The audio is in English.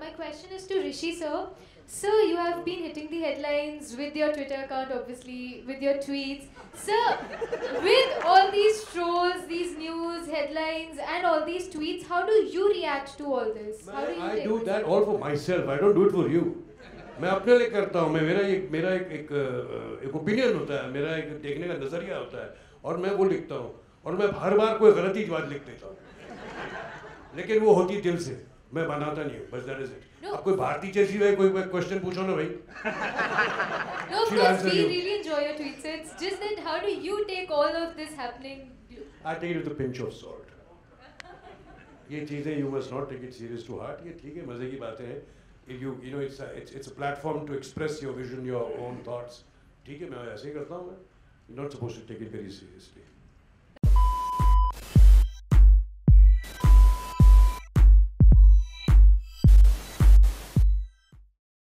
My question is to Rishi, sir. Sir, you have been hitting the headlines with your Twitter account, obviously, with your tweets. Sir, with all these trolls, these news, headlines, and all these tweets, how do you react to all this? How do you I do that all for myself. I don't do it for you. I do it for myself. I do it for myself. मैं बनाता नहीं हूँ, बस that is it. आप कोई भारती जैसी है, कोई question पूछो ना भाई. No, because we really enjoy your tweets. It's just that how do you take all of this happening? I take it with a pinch of salt. ये चीजें you must not take it serious to heart. ये ठीक है, मजे की बातें हैं. You know, it's a platform to express your vision, your own thoughts. ठीक है, मैं ऐसे ही करता हूँ. You're not supposed to take it very seriously.